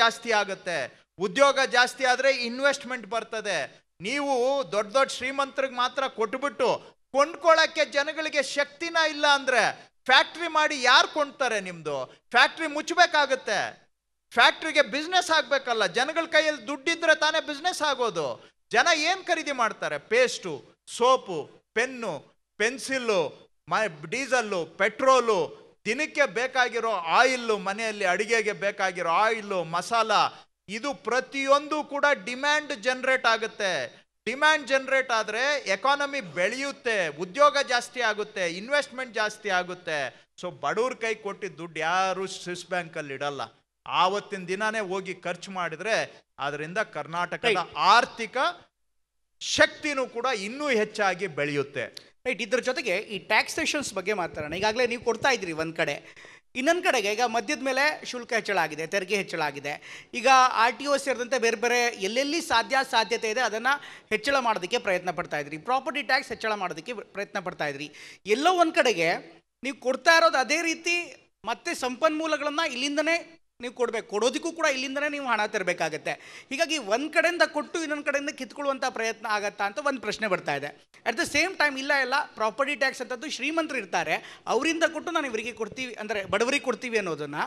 ಜಾಸ್ತಿ ಆಗುತ್ತೆ, ಉದ್ಯೋಗ ಜಾಸ್ತಿ ಆದರೆ ಇನ್ವೆಸ್ಟ್ಮೆಂಟ್ ಬರ್ತದೆ. ನೀವು ದೊಡ್ಡ ದೊಡ್ಡ ಶ್ರೀಮಂತರಿಗೆ ಮಾತ್ರ ಕೊಟ್ಟುಬಿಟ್ಟು ಕೊಂಡ್ಕೊಳ್ಳಕ್ಕೆ ಜನಗಳಿಗೆ ಶಕ್ತಿನ ಇಲ್ಲ ಅಂದ್ರೆ ಫ್ಯಾಕ್ಟ್ರಿ ಮಾಡಿ ಯಾರು ಕೊಂಡ್ತಾರೆ? ನಿಮ್ಮದು ಫ್ಯಾಕ್ಟ್ರಿ ಮುಚ್ಚಬೇಕಾಗುತ್ತೆ. ಫ್ಯಾಕ್ಟ್ರಿಗೆ ಬಿಸ್ನೆಸ್ ಆಗಬೇಕಲ್ಲ, ಜನಗಳ ಕೈಯಲ್ಲಿ ದುಡ್ಡಿದ್ರೆ ತಾನೇ ಬಿಸ್ನೆಸ್ ಆಗೋದು. ಜನ ಏನು ಖರೀದಿ ಮಾಡ್ತಾರೆ? Paste, soap, pen, pencil, diesel, petrol, ದಿನಕ್ಕೆ ಬೇಕಾಗಿರೋ ಆಯಿಲ್ಲು, ಮನೆಯಲ್ಲಿ ಅಡುಗೆಗೆ ಬೇಕಾಗಿರೋ ಆಯಿಲ್ಲು, ಮಸಾಲ, ಇದು ಪ್ರತಿಯೊಂದು ಕೂಡ ಡಿಮ್ಯಾಂಡ್ ಜನರೇಟ್ ಆಗುತ್ತೆ. ಡಿಮ್ಯಾಂಡ್ ಜನರೇಟ್ ಆದರೆ ಎಕಾನಮಿ ಬೆಳೆಯುತ್ತೆ, ಉದ್ಯೋಗ ಜಾಸ್ತಿ ಆಗುತ್ತೆ, ಇನ್ವೆಸ್ಟ್ಮೆಂಟ್ ಜಾಸ್ತಿ ಆಗುತ್ತೆ. ಸೊ ಬಡವ್ರ ಕೈ ಕೊಟ್ಟಿದ್ದ ದುಡ್ಡು ಯಾರೂ ಸ್ವಿಸ್ ಬ್ಯಾಂಕಲ್ಲಿ ಇಡಲ್ಲ, ಆವತ್ತಿನ ದಿನಾನೇ ಹೋಗಿ ಖರ್ಚು ಮಾಡಿದ್ರೆ ಅದರಿಂದ ಕರ್ನಾಟಕದ ಆರ್ಥಿಕ ಶಕ್ತಿನೂ ಕೂಡ ಇನ್ನೂ ಹೆಚ್ಚಾಗಿ ಬೆಳೆಯುತ್ತೆ. ರೈಟ್. ಇದ್ರ ಜೊತೆಗೆ ಈ ಟ್ಯಾಕ್ಸೇಷನ್ಸ್ ಬಗ್ಗೆ ಮಾತಾಡೋಣ. ಈಗಾಗಲೇ ನೀವು ಕೊಡ್ತಾ ಇದ್ದೀರಿ ಒಂದು ಕಡೆ, ಇನ್ನೊಂದು ಕಡೆಗೆ ಈಗ ಮದ್ಯದ ಮೇಲೆ ಶುಲ್ಕ ಹೆಚ್ಚಳ ಆಗಿದೆ, ತೆರಿಗೆ ಹೆಚ್ಚಳ ಆಗಿದೆ. ಈಗ RTO ಸೇರಿದಂತೆ ಬೇರೆ ಬೇರೆ ಎಲ್ಲೆಲ್ಲಿ ಸಾಧ್ಯತೆ ಇದೆ ಅದನ್ನು ಹೆಚ್ಚಳ ಮಾಡೋದಕ್ಕೆ ಪ್ರಯತ್ನ ಪಡ್ತಾ ಇದ್ರಿ, ಪ್ರಾಪರ್ಟಿ ಟ್ಯಾಕ್ಸ್ ಹೆಚ್ಚಳ ಮಾಡೋದಕ್ಕೆ ಪ್ರಯತ್ನ ಪಡ್ತಾ ಇದ್ರಿ. ಎಲ್ಲೋ ಒಂದು ಕಡೆಗೆ ನೀವು ಕೊಡ್ತಾ ಇರೋದು ಅದೇ ರೀತಿ, ಮತ್ತೆ ಸಂಪನ್ಮೂಲಗಳನ್ನು ಇಲ್ಲಿಂದನೇ ನೀವು ಕೊಡಬೇಕು, ಕೊಡೋದಕ್ಕೂ ಕೂಡ ಇಲ್ಲಿಂದನೇ ನೀವು ಹಣ ತರಬೇಕಾಗತ್ತೆ. ಹೀಗಾಗಿ ಒಂದು ಕಡೆಯಿಂದ ಕೊಟ್ಟು ಇನ್ನೊಂದು ಕಡೆಯಿಂದ ಕಿತ್ಕೊಳ್ಳುವಂಥ ಪ್ರಯತ್ನ ಆಗತ್ತಾ ಅಂತ ಒಂದು ಪ್ರಶ್ನೆ ಬರ್ತಾ ಇದೆ. ಅಟ್ ದ ಸೇಮ್ ಟೈಮ್ ಇಲ್ಲ ಪ್ರಾಪರ್ಟಿ ಟ್ಯಾಕ್ಸ್ ಅಂತದ್ದು ಶ್ರೀಮಂತರು ಇರ್ತಾರೆ, ಅವರಿಂದ ಕೊಟ್ಟು ನಾನು ಇವರಿಗೆ ಕೊಡ್ತೀವಿ ಅಂದರೆ ಬಡವರಿಗೆ ಕೊಡ್ತೀವಿ ಅನ್ನೋದನ್ನು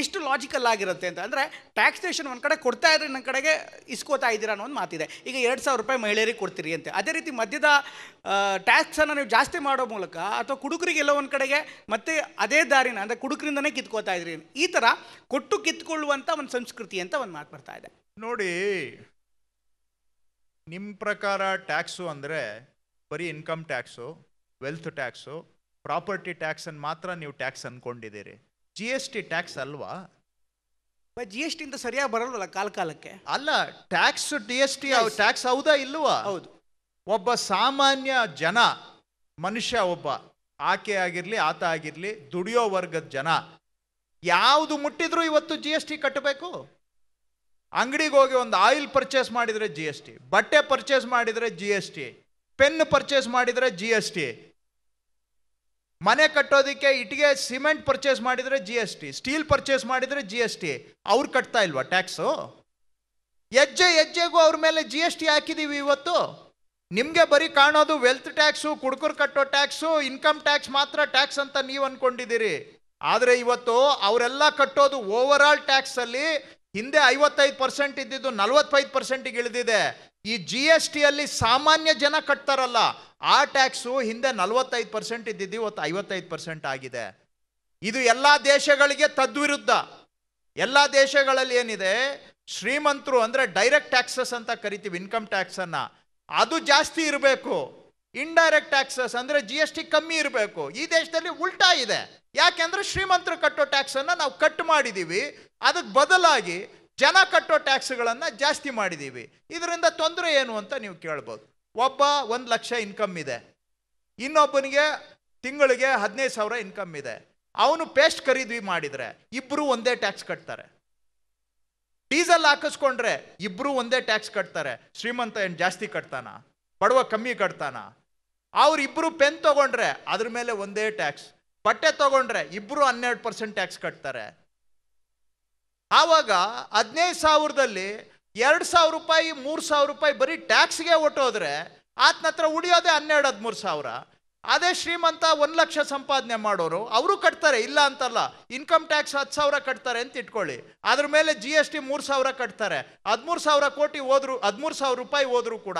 ಎಷ್ಟು ಲಾಜಿಕಲ್ ಆಗಿರುತ್ತೆ ಅಂತ. ಅಂದರೆ ಟ್ಯಾಕ್ಸೇಷನ್ ಒಂದು ಕಡೆ ಕೊಡ್ತಾ ಇದ್ರೆ ನನ್ನ ಕಡೆಗೆ ಇಸ್ಕೋತಾ ಇದ್ದೀರಾ ಅನ್ನೋ ಒಂದು ಮಾತಿದೆ. ಈಗ 2,000 ರೂಪಾಯಿ ಮಹಿಳೆಯರಿಗೆ ಕೊಡ್ತೀರಿ ಅಂತೆ, ಅದೇ ರೀತಿ ಮದ್ಯದ ಟ್ಯಾಕ್ಸನ್ನು ನೀವು ಜಾಸ್ತಿ ಮಾಡೋ ಮೂಲಕ ಅಥವಾ ಕುಡುಕರಿಗೆಲ್ಲೋ ಒಂದು ಕಡೆಗೆ ಮತ್ತೆ ಅದೇ ದಾರಿನ ಅಂದರೆ ಕುಡುಕರಿಂದನೇ ಕಿತ್ಕೋತಾ ಇದ್ರಿ. ಈ ಥರ ಕೊಟ್ಟು ಕಿತ್ಕೊಳ್ಳುವಂಥ ಒಂದು ಸಂಸ್ಕೃತಿ ಅಂತ ಒಂದು ಮಾತು ಬರ್ತಾ ಇದೆ. ನೋಡಿ, ನಿಮ್ಮ ಪ್ರಕಾರ ಟ್ಯಾಕ್ಸು ಅಂದರೆ ಬರೀ income tax, wealth tax, property ಟ್ಯಾಕ್ಸನ್ನು ಮಾತ್ರ ನೀವು ಟ್ಯಾಕ್ಸ್ ಅಂದ್ಕೊಂಡಿದ್ದೀರಿ. GST ಟ್ಯಾಕ್ಸ್ ಅಲ್ವಾ? GST ಇಂದ ಸರಿಯಾಗಿ ಬರಲ್ವಲ್ಲ ಕಾಲ ಕಾಲಕ್ಕೆ. ಅಲ್ಲ, ಟ್ಯಾಕ್ಸ್ GST ಟ್ಯಾಕ್ಸ್ ಹೌದಾ ಇಲ್ವಾ? ಹೌದು. ಒಬ್ಬ ಸಾಮಾನ್ಯ ಜನ ಮನುಷ್ಯ, ಒಬ್ಬ ಆಕೆ ಆಗಿರಲಿ ಆತ ಆಗಿರಲಿ, ದುಡಿಯೋ ವರ್ಗದ ಜನ ಯಾವುದು ಮುಟ್ಟಿದ್ರು ಇವತ್ತು GST ಕಟ್ಟಬೇಕು. ಅಂಗಡಿಗೆ ಹೋಗಿ ಒಂದು ಆಯಿಲ್ ಪರ್ಚೇಸ್ ಮಾಡಿದರೆ GST, ಬಟ್ಟೆ ಪರ್ಚೇಸ್ ಮಾಡಿದರೆ GST, ಪೆನ್ ಪರ್ಚೇಸ್ ಮಾಡಿದರೆ GST, ಮನೆ ಕಟ್ಟೋದಕ್ಕೆ ಇಟ್ಟಿಗೆ ಸಿಮೆಂಟ್ ಪರ್ಚೇಸ್ ಮಾಡಿದರೆ GST, ಸ್ಟೀಲ್ ಪರ್ಚೇಸ್ ಮಾಡಿದರೆ GST. ಅವ್ರು ಕಟ್ತಾ ಇಲ್ವಾ ಟ್ಯಾಕ್ಸು? ಹೆಜ್ಜೆ ಹೆಜ್ಜೆಗೂ ಅವ್ರ ಮೇಲೆ GST ಹಾಕಿದ್ದೀವಿ. ಇವತ್ತು ನಿಮಗೆ ಬರೀ ಕಾಣೋದು ವೆಲ್ತ್ ಟ್ಯಾಕ್ಸು, ಕುಡುಕರು ಕಟ್ಟೋ ಟ್ಯಾಕ್ಸು, ಇನ್ಕಮ್ ಟ್ಯಾಕ್ಸ್ ಮಾತ್ರ ಟ್ಯಾಕ್ಸ್ ಅಂತ ನೀವು ಅಂದ್ಕೊಂಡಿದ್ದೀರಿ. ಆದರೆ ಇವತ್ತು ಅವರೆಲ್ಲ ಕಟ್ಟೋದು ಓವರ್ ಆಲ್ ಟ್ಯಾಕ್ಸಲ್ಲಿ ಹಿಂದೆ 55% ಇದ್ದಿದ್ದು 45%ಗೆ ಇಳಿದಿದೆ. ಈ GSTಯಲ್ಲಿ ಸಾಮಾನ್ಯ ಜನ ಕಟ್ತಾರಲ್ಲ ಆ ಟ್ಯಾಕ್ಸು ಹಿಂದೆ 45% ಇದ್ದಿದ್ದು ಇವತ್ತು 55% ಆಗಿದೆ. ಇದು ಎಲ್ಲ ದೇಶಗಳಿಗೆ ತದ್ವಿರುದ್ಧ. ಎಲ್ಲ ದೇಶಗಳಲ್ಲಿ ಏನಿದೆ, ಶ್ರೀಮಂತರು ಅಂದರೆ ಡೈರೆಕ್ಟ್ ಟ್ಯಾಕ್ಸಸ್ ಅಂತ ಕರಿತೀವಿ ಇನ್ಕಮ್ ಟ್ಯಾಕ್ಸನ್ನು, ಅದು ಜಾಸ್ತಿ ಇರಬೇಕು. ಇಂಡೈರೆಕ್ಟ್ ಟ್ಯಾಕ್ಸಸ್ ಅಂದರೆ GST ಕಮ್ಮಿ ಇರಬೇಕು. ಈ ದೇಶದಲ್ಲಿ ಉಲ್ಟಾ ಇದೆ. ಯಾಕೆಂದರೆ ಶ್ರೀಮಂತರು ಕಟ್ಟೋ ಟ್ಯಾಕ್ಸನ್ನು ನಾವು ಕಟ್ ಮಾಡಿದ್ದೀವಿ, ಅದಕ್ಕೆ ಬದಲಾಗಿ ಜನ ಕಟ್ಟೋ ಟ್ಯಾಕ್ಸ್ಗಳನ್ನು ಜಾಸ್ತಿ ಮಾಡಿದ್ದೀವಿ. ಇದರಿಂದ ತೊಂದರೆ ಏನು ಅಂತ ನೀವು ಕೇಳ್ಬೋದು. ಒಬ್ಬ 1,00,000 ಇನ್ಕಮ್ ಇದೆ, ಇನ್ನೊಬ್ಬನಿಗೆ ತಿಂಗಳಿಗೆ 15,000 ಇನ್ಕಮ್ ಇದೆ, ಅವನು ಪೇಸ್ಟ್ ಖರೀದಿ ಮಾಡಿದರೆ ಇಬ್ಬರೂ ಒಂದೇ ಟ್ಯಾಕ್ಸ್ ಕಟ್ತಾರೆ. ಡೀಸೆಲ್ ಹಾಕಿಸ್ಕೊಂಡ್ರೆ ಇಬ್ಬರೂ ಒಂದೇ ಟ್ಯಾಕ್ಸ್ ಕಟ್ತಾರೆ. ಶ್ರೀಮಂತ ಏನು ಜಾಸ್ತಿ ಕಟ್ತಾನ, ಬಡವ ಕಮ್ಮಿ ಕಟ್ತಾನ? ಅವರಿಬ್ಬರು ಪೆನ್ ತೊಗೊಂಡ್ರೆ ಅದ್ರ ಮೇಲೆ ಒಂದೇ ಟ್ಯಾಕ್ಸ್, ಬಟ್ಟೆ ತೊಗೊಂಡ್ರೆ ಇಬ್ಬರು 12% ಟ್ಯಾಕ್ಸ್ ಕಟ್ತಾರೆ. ಆವಾಗ 15,000ದಲ್ಲಿ 2,000 ರೂಪಾಯಿ 3,000 ರೂಪಾಯಿ ಬರೀ ಟ್ಯಾಕ್ಸ್ಗೆ ಹೊಟ್ಟೋದ್ರೆ ಆತನ ಹತ್ರ ಉಳಿಯೋದೆ 12,000-13,000. ಅದೇ ಶ್ರೀಮಂತ 1,00,000 ಸಂಪಾದನೆ ಮಾಡೋರು ಅವರು ಕಟ್ತಾರೆ, ಇಲ್ಲ ಅಂತಲ್ಲ, ಇನ್ಕಮ್ ಟ್ಯಾಕ್ಸ್ 10,000 ಕಟ್ತಾರೆ ಅಂತ ಇಟ್ಕೊಳ್ಳಿ, ಅದ್ರ ಮೇಲೆ GST 3,000 ಕಟ್ತಾರೆ. 13,000 ಕೋಟಿ ಹೋದ್ರು, 13,000 ರೂಪಾಯಿ ಹೋದ್ರು ಕೂಡ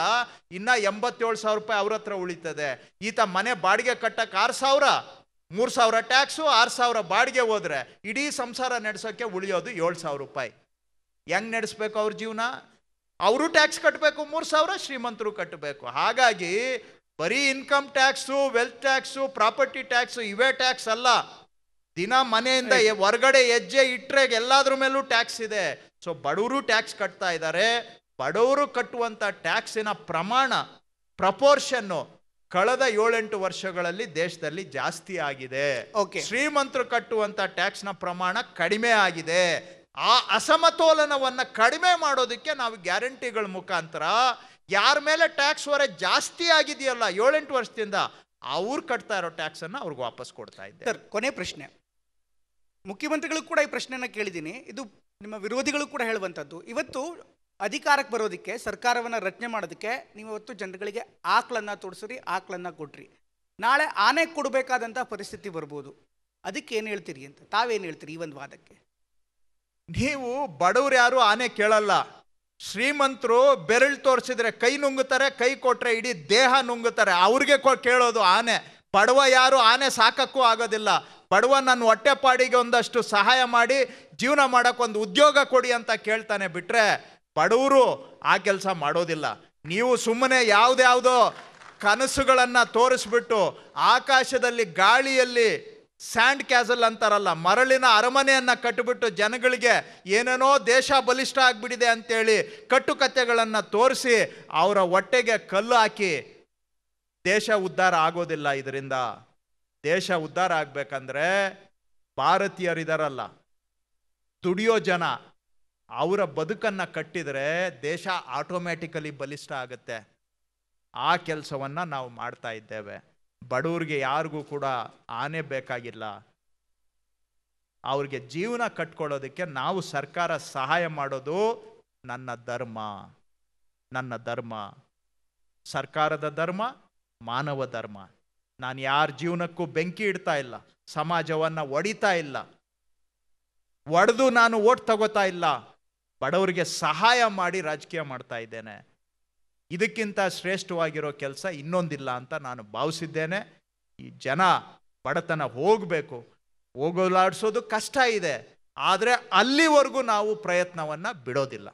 ಇನ್ನು 87,000 ರೂಪಾಯಿ ಅವ್ರ ಹತ್ರ ಉಳಿತದೆ. ಈತ ಮನೆ ಬಾಡಿಗೆ ಕಟ್ಟಕ್ಕೆ 6,000, 3,000 ಟ್ಯಾಕ್ಸು, 6,000 ಬಾಡಿಗೆ ಹೋದರೆ ಇಡೀ ಸಂಸಾರ ನಡೆಸೋಕ್ಕೆ ಉಳಿಯೋದು 7,000 ರೂಪಾಯಿ. ಹೆಂಗೆ ನಡೆಸಬೇಕು ಅವ್ರ ಜೀವನ? ಅವರು ಟ್ಯಾಕ್ಸ್ ಕಟ್ಟಬೇಕು 3,000, ಶ್ರೀಮಂತರು ಕಟ್ಟಬೇಕು. ಹಾಗಾಗಿ ಬರೀ income tax, wealth tax, property tax ಇವೇ ಟ್ಯಾಕ್ಸ್ ಅಲ್ಲ. ದಿನ ಮನೆಯಿಂದ ಹೊರಗಡೆ ಹೆಜ್ಜೆ ಇಟ್ಟರೆ ಎಲ್ಲಾದ್ರ ಮೇಲೂ ಟ್ಯಾಕ್ಸ್ ಇದೆ. ಸೊ ಬಡವರು ಟ್ಯಾಕ್ಸ್ ಕಟ್ತಾ ಇದ್ದಾರೆ. ಬಡವರು ಕಟ್ಟುವಂಥ ಟ್ಯಾಕ್ಸಿನ ಪ್ರಮಾಣ, ಪ್ರಪೋರ್ಷನ್ನು ಕಳೆದ 7-8 ವರ್ಷಗಳಲ್ಲಿ ದೇಶದಲ್ಲಿ ಜಾಸ್ತಿ ಆಗಿದೆ. ಶ್ರೀಮಂತರು ಕಟ್ಟುವಂಥ ಟ್ಯಾಕ್ಸ್ನ ಪ್ರಮಾಣ ಕಡಿಮೆ ಆಗಿದೆ. ಆ ಅಸಮತೋಲನವನ್ನು ಕಡಿಮೆ ಮಾಡೋದಕ್ಕೆ ನಾವು ಗ್ಯಾರಂಟಿಗಳ ಮುಖಾಂತರ ಯಾರ ಮೇಲೆ ಟ್ಯಾಕ್ಸ್ ಹೊರೆ ಜಾಸ್ತಿ ಆಗಿದೆಯಲ್ಲ 7-8 ವರ್ಷದಿಂದ ಅವ್ರು ಕಟ್ತಾ ಇರೋ ಟ್ಯಾಕ್ಸನ್ನು ಅವ್ರಿಗೆ ವಾಪಸ್ ಕೊಡ್ತಾ ಇದ್ದಾರೆ. ಕೊನೆ ಪ್ರಶ್ನೆ, ಮುಖ್ಯಮಂತ್ರಿಗಳು ಕೂಡ ಈ ಪ್ರಶ್ನೆಯನ್ನು ಕೇಳಿದ್ದೀನಿ, ಇದು ನಿಮ್ಮ ವಿರೋಧಿಗಳು ಕೂಡ ಹೇಳುವಂತದ್ದು ಇವತ್ತು ಅಧಿಕಾರಕ್ಕೆ ಬರೋದಕ್ಕೆ ಸರ್ಕಾರವನ್ನ ರಚನೆ ಮಾಡೋದಕ್ಕೆ ನೀವು ಇವತ್ತು ಜನಗಳಿಗೆ ಆಕಳನ್ನ ತೋರಿಸಿರಿ ಆಕಳನ್ನ ಕೊಟ್ರಿ ನಾಳೆ ಆನೆ ಕೊಡಬೇಕಾದಂತ ಪರಿಸ್ಥಿತಿ ಬರಬಹುದು ಅದಕ್ಕೆ ಏನು ಹೇಳ್ತೀರಿ ಅಂತ ತಾವೇನು ಹೇಳ್ತೀರಿ ಈ ಒಂದು ವಾದಕ್ಕೆ ನೀವು ಬಡವರು ಯಾರು ಆನೆ ಕೇಳಲ್ಲ ಶ್ರೀಮಂತರು ಬೆರಳು ತೋರಿಸಿದ್ರೆ ಕೈ ನುಂಗುತ್ತಾರೆ ಕೈ ಕೊಟ್ರೆ ಇಡಿ ದೇಹ ನುಂಗುತ್ತಾರೆ ಅವರಿಗೆ ಕೇಳೋದು ಆನೆ ಬಡವ ಯಾರು ಆನೆ ಸಾಕಕ್ಕೂ ಆಗೋದಿಲ್ಲ ಬಡವ ನನ್ನ ಹೊಟ್ಟೆಪಾಡಿಗೆ ಒಂದಷ್ಟು ಸಹಾಯ ಮಾಡಿ ಜೀವನ ಮಾಡೋಕ್ಕೊಂದು ಉದ್ಯೋಗ ಕೊಡಿ ಅಂತ ಕೇಳ್ತಾನೆ ಬಿಟ್ರೆ ಬಡವರು ಆ ಕೆಲಸ ಮಾಡೋದಿಲ್ಲ ನೀವು ಸುಮ್ಮನೆ ಯಾವುದ್ಯಾವುದೋ ಕನಸುಗಳನ್ನು ತೋರಿಸ್ಬಿಟ್ಟು ಆಕಾಶದಲ್ಲಿ ಗಾಳಿಯಲ್ಲಿ ಸ್ಯಾಂಡ್ ಕ್ಯಾಸಲ್ ಅಂತಾರಲ್ಲ ಮರಳಿನ ಅರಮನೆಯನ್ನು ಕಟ್ಟಿಬಿಟ್ಟು ಜನಗಳಿಗೆ ಏನೇನೋ ದೇಶ ಬಲಿಷ್ಠ ಆಗಿಬಿಟ್ಟಿದೆ ಅಂತೇಳಿ ಕಟ್ಟುಕಥೆಗಳನ್ನು ತೋರಿಸಿ ಅವರ ಹೊಟ್ಟೆಗೆ ಕಲ್ಲು ಹಾಕಿ ದೇಶ ಉದ್ಧಾರ ಆಗೋದಿಲ್ಲ ಇದರಿಂದ ದೇಶ ಉದ್ಧಾರ ಆಗಬೇಕಂದ್ರೆ ಭಾರತೀಯರಿದಾರಲ್ಲ ದುಡಿಯೋ ಜನ ಅವರ ಬದುಕನ್ನು ಕಟ್ಟಿದರೆ ದೇಶ ಆಟೋಮ್ಯಾಟಿಕಲಿ ಬಲಿಷ್ಠ ಆಗುತ್ತೆ ಆ ಕೆಲಸವನ್ನು ನಾವು ಮಾಡ್ತಾ ಇದ್ದೇವೆ ಬಡವರಿಗೆ ಯಾರಿಗೂ ಕೂಡ ಆನೆ ಬೇಕಾಗಿಲ್ಲ ಅವ್ರಿಗೆ ಜೀವನ ಕಟ್ಕೊಳ್ಳೋದಕ್ಕೆ ನಾವು ಸರ್ಕಾರ ಸಹಾಯ ಮಾಡೋದು ನನ್ನ ಧರ್ಮ ಸರ್ಕಾರದ ಧರ್ಮ ಮಾನವ ಧರ್ಮ ನಾನು ಯಾರ ಜೀವನಕ್ಕೂ ಬೆಂಕಿ ಇಡ್ತಾ ಇಲ್ಲ ಸಮಾಜವನ್ನು ಒಡಿತಾ ಇಲ್ಲ ಒಡೆದು ನಾನು ಓಟ್ ತಗೋತಾ ಇಲ್ಲ ಬಡವರಿಗೆ ಸಹಾಯ ಮಾಡಿ ರಾಜಕೀಯ ಮಾಡ್ತಾ ಇದ್ದೇನೆ ಇದಕ್ಕಿಂತ ಶ್ರೇಷ್ಠವಾಗಿರೋ ಕೆಲಸ ಇನ್ನೊಂದಿಲ್ಲ ಅಂತ ನಾನು ಭಾವಿಸಿದ್ದೇನೆ ಈ ಜನ ಬಡತನ ಹೋಗಬೇಕು ಹೋಗಲಾಡಿಸೋದು ಕಷ್ಟ ಇದೆ ಆದರೆ ಅಲ್ಲಿವರೆಗೂ ನಾವು ಪ್ರಯತ್ನವನ್ನು ಬಿಡೋದಿಲ್ಲ.